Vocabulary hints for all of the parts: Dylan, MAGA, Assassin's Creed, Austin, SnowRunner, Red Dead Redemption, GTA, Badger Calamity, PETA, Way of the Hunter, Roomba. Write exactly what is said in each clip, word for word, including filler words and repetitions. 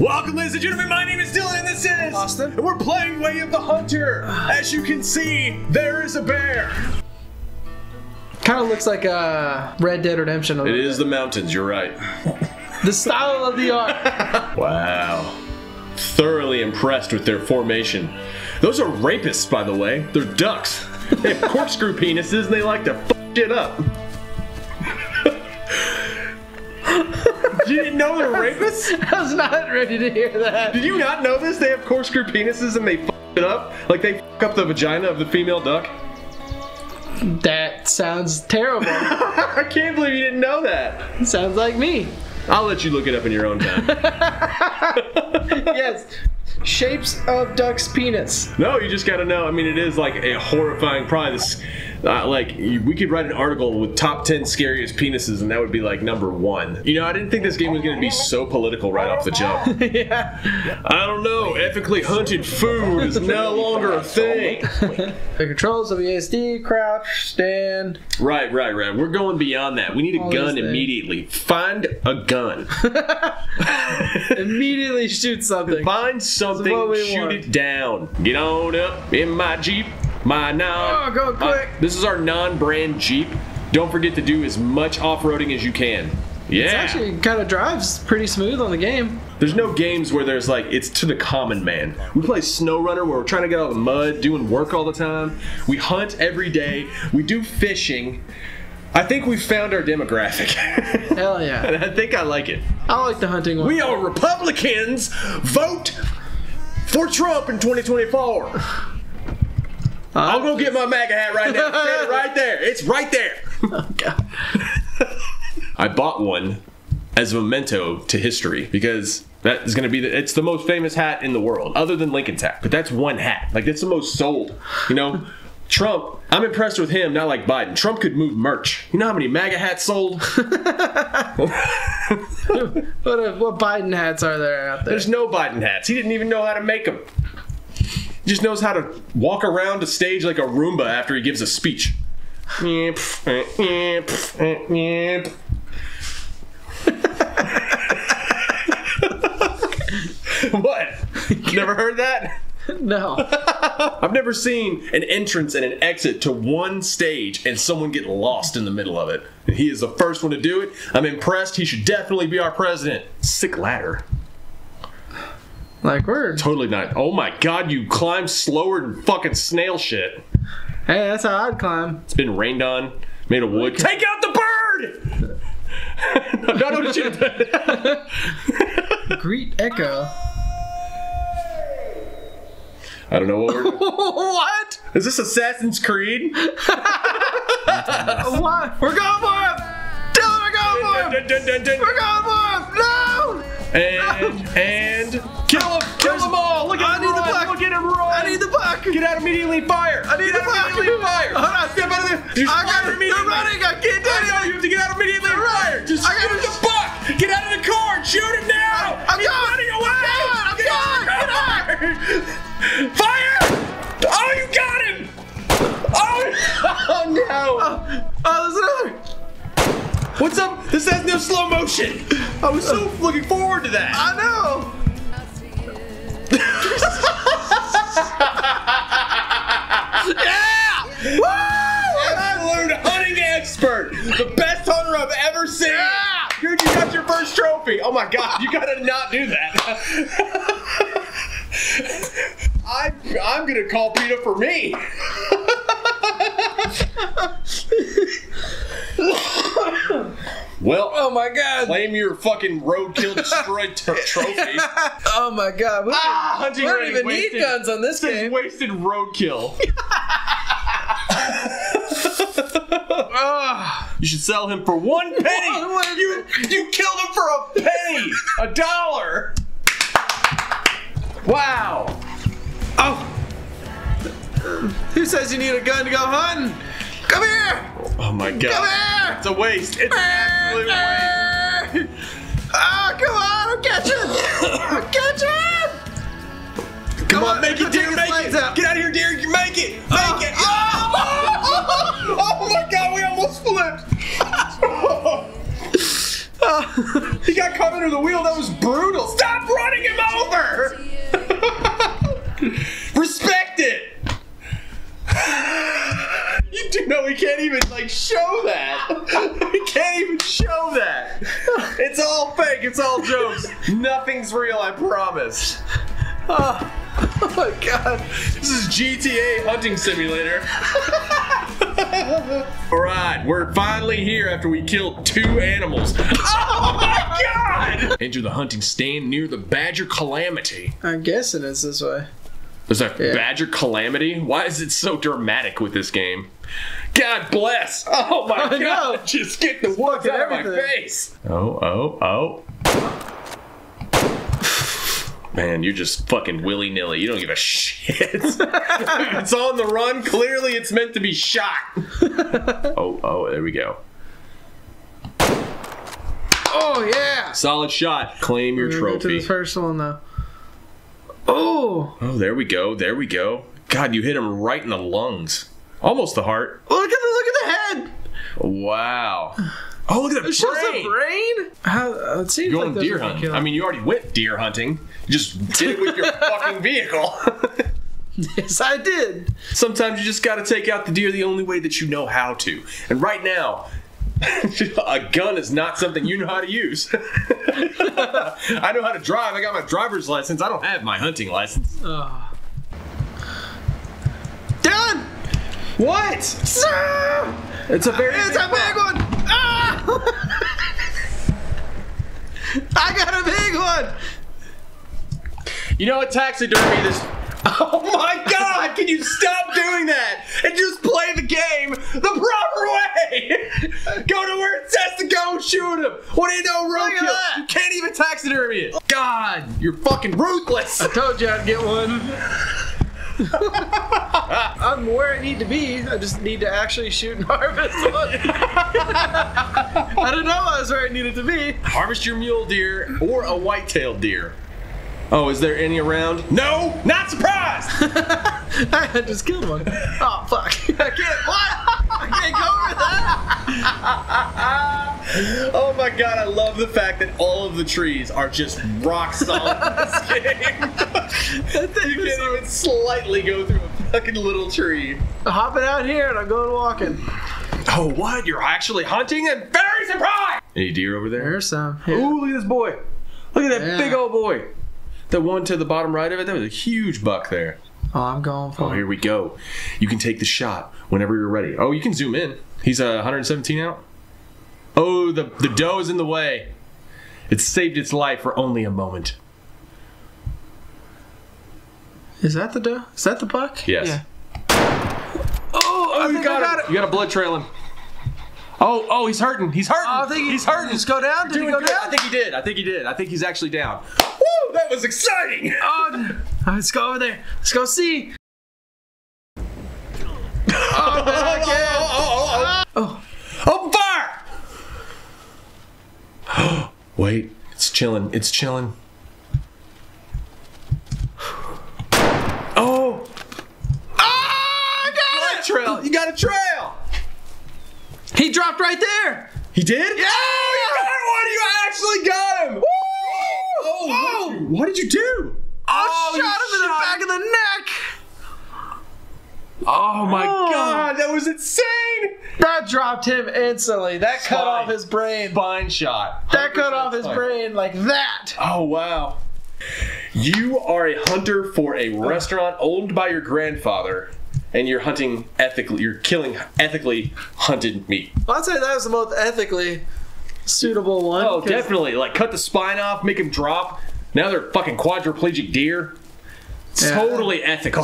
Welcome, ladies and gentlemen, my name is Dylan and this is Austin, and we're playing Way of the Hunter. As you can see, there is a bear. Kind of looks like uh, Red Dead Redemption. It is the mountains, you're right. The style of the art. Wow. Thoroughly impressed with their formation. Those are rapists, by the way. They're ducks. They have corkscrew penises and they like to f*** shit up. You didn't know they're rapists? I was not ready to hear that. Did you not know this? They have corkscrew penises and they f*** it up? Like they f*** up the vagina of the female duck? That sounds terrible. I can't believe you didn't know that. It sounds like me. I'll let you look it up in your own time. Yes. Shapes of duck's penis. No, you just gotta know. I mean, it is like a horrifying prize. Uh, like, we could write an article with top ten scariest penises, and that would be like number one. You know, I didn't think this game was gonna be so political right off the jump. Yeah. I don't know. Ethically hunted food is no longer a thing. The controls of W A S D, crouch, stand. Right, right, right. We're going beyond that. We need a gun immediately. Find a gun. Immediately shoot something. Find something, shoot want. it down. Get on up in my Jeep. My non, oh, go quick. Uh, this is our non-brand Jeep. Don't forget to do as much off-roading as you can. Yeah. It actually kind of drives pretty smooth on the game. There's no games where there's like, it's to the common man. We play SnowRunner where we're trying to get out of the mud, doing work all the time. We hunt every day. We do fishing. I think we found our demographic. Hell yeah. And I think I like it. I like the hunting one. We are Republicans. Vote for Trump in twenty twenty-four. Uh, I'll go get my MAGA hat right now. It's right there. It's right there. Oh, God. I bought one as a memento to history because that is going to be the, it's the most famous hat in the world other than Lincoln's hat. But that's one hat. Like, that's the most sold. You know, Trump, I'm impressed with him, not like Biden. Trump could move merch. You know how many MAGA hats sold? what, a, what Biden hats are there out there? There's no Biden hats. He didn't even know how to make them. Just knows how to walk around a stage like a Roomba after he gives a speech. What? Never heard that? No. I've never seen an entrance and an exit to one stage and someone get lost in the middle of it. He is the first one to do it. I'm impressed. He should definitely be our president. Sick ladder. Like, we're totally not. Oh my God, you climb slower than fucking snail shit. Hey, that's how I'd climb. It's been rained on, made of wood. Take out the bird! no, no, no, shoot it. Greet Echo. I don't know what we're doing. What? Is this Assassin's Creed? What? We're going for him! Tell him we're going for him! Dun, dun, dun, dun, dun. We're going for him! No! And, and, kill him! Kill them all! Look at him run! Look at him run! I need the buck! Get out immediately and fire! I need the buck! Immediately fire! Hold on, step out of there! I got it! They're running! I can't do it! I know! You have to get out immediately and fire! Just shoot him the buck! Get out of the car and shoot him now! I'm going! I'm running away! I'm going! Get out! Fire! Oh, you got him! Oh! Oh, no! Oh, there's another! What's up? This has no slow motion. I was so looking forward to that. I know. Yeah! Woo! And I learned hunting expert. The best hunter I've ever seen. Yeah! Dude, you got your first trophy. Oh my God, you gotta not do that. I, I'm gonna call PETA for me. Well, oh my God! Claim your fucking roadkill destroyed trophy. Oh my God! We don't ah, even wasted, need guns on this game. Wasted roadkill. You should sell him for one penny. One, you you killed him for a penny, a dollar. Wow! Oh, who says you need a gun to go hunting? Come here! Oh my God! Come here! It's a waste. It's an absolute waste. Ah, oh, come on! I'm catching! I'm catching! Come, come on, on, make it, deer! Make it! Out. Get out of here, deer! You make it! Make oh. it! Oh. Oh my God! We almost flipped! He got caught under the wheel. That was brutal. Stop running! It's all jokes. Nothing's real, I promise. Oh, oh my god. This is G T A Hunting Simulator. Alright, we're finally here after we killed two animals. Oh my god! Enter the hunting stand near the Badger Calamity. I'm guessing it's this way. There's a yeah. Badger Calamity? Why is it so dramatic with this game? God bless! Oh my oh, god! No. Just get the woods out everything. of my face! Oh, oh, oh. Man, you're just fucking willy-nilly. You don't give a shit. It's on the run. Clearly it's meant to be shot. Oh, oh, there we go. Oh, yeah! Solid shot. Claim your trophy. Get to the first one, though. Oh! Oh, there we go. There we go. God, you hit him right in the lungs. Almost the heart. Look at the look at the head. Wow. Oh, look at the it brain. Shows the brain. How uh, it seems You're like deer hunting. I mean, you already went deer hunting. You just did it with your fucking vehicle. Yes, I did. Sometimes you just got to take out the deer the only way that you know how to. And right now, a gun is not something you know how to use. I know how to drive. I got my driver's license. I don't have my hunting license. Oh. Done. What? It's a very It's a big one! Ah! I got a big one! You know what, taxidermy this... Oh my god! Can you stop doing that? And just play the game the proper way! Go to where it says to go and shoot him! What do you know, roadkill? You can't even taxidermy it! God, you're fucking ruthless! I told you I'd get one. I'm where I need to be. I just need to actually shoot and harvest one. I don't know I was where I needed to be. Harvest your mule deer or a white-tailed deer. Oh, is there any around? No! Not surprised! I just killed one. Oh, fuck. I can't. What? I can't go over that. Oh my god, I love the fact that all of the trees are just rock solid in this game. That thing you can't even slightly go through a fucking little tree. I'm hopping out here and I'm going walking. Oh, what? You're actually hunting? I'm very surprised! Any deer over there? There's some. Yeah. Ooh, look at this boy. Look at that yeah. big old boy. The one to the bottom right of it, that was a huge buck there. Oh, I'm going for it. Oh, here we go. You can take the shot whenever you're ready. Oh, you can zoom in. He's uh, one hundred seventeen out. Oh, the, the doe is in the way. It saved its life for only a moment. Is that the doe? Is that the buck? Yes. Yeah. Oh, oh you got, got it. it. You got a blood trail him. Oh, oh, he's hurting. He's hurting. Oh, I think he, he's hurting. Just go down. Did he go good. down? I think he did. I think he did. I think he's actually down. Woo! That was exciting. Oh, let's go over there. Let's go see. Oh, no, I can't. Oh, oh, oh, oh, oh. Oh, fire! Wait, it's chilling. It's chilling. Oh! Ah! Oh, I got it. Trail. You got a trail. He dropped right there! He did? Yeah! Oh, you got one! You actually got him! Woo! Oh! What did, you, what did you do? I oh, shot him in the back of the neck! Oh my oh. god, that was insane! That dropped him instantly. That Spine. cut off his brain. Spine shot. That cut off his brain like that! Oh wow. You are a hunter for a restaurant owned by your grandfather. And you're hunting ethically, you're killing ethically hunted meat. Well, I'd say that was the most ethically suitable one. Oh, definitely. Like, cut the spine off, make them drop. Now they're fucking quadriplegic deer. Yeah. Totally ethical.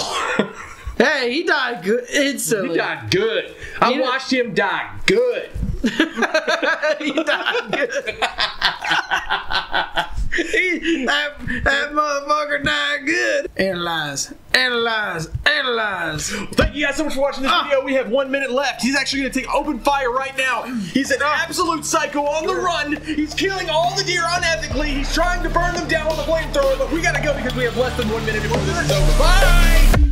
Hey, he died good instantly. He died good. He I didn't... watched him die good. He died good. He, that, that motherfucker died good. Analyze, analyze, analyze. Thank you guys so much for watching this uh, video. We have one minute left. He's actually going to take open fire right now. He's an uh, absolute psycho on the run. He's killing all the deer unethically. He's trying to burn them down with a flamethrower, but we got to go because we have less than one minute before this is over. Bye!